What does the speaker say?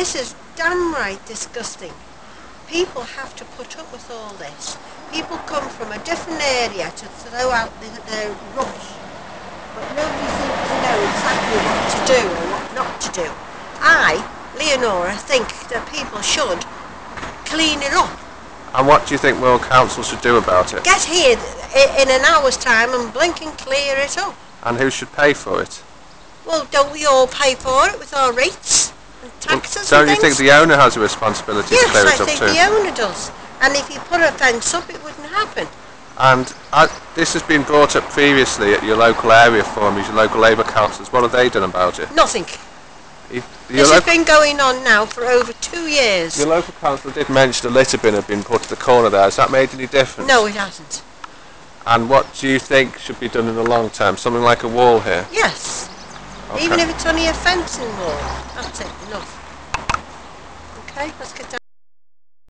This is downright disgusting. People have to put up with all this. People come from a different area to throw out their rubbish, but nobody seems to know exactly what to do or what not to do. I, Leonora, think that people should clean it up. And what do you think Wirral Council should do about it? Get here in an hour's time and blink and clear it up. And who should pay for it? Well, don't we all pay for it with our rates and taxes and things? Don't you think the owner has a responsibility to clear it up too? Yes, I think the owner does. And if you put a fence up, it wouldn't happen. And this has been brought up previously at your local area forums, your local Labour councils. What have they done about it? Nothing. This has been going on now for over 2 years. Your local council did mention a litter bin had been put to the corner there. Has that made any difference? No, it hasn't. And what do you think should be done in the long term? Something like a wall here? Yes. Okay. Even if it's only a fencing wall. That's it, enough. Okay, let's get down.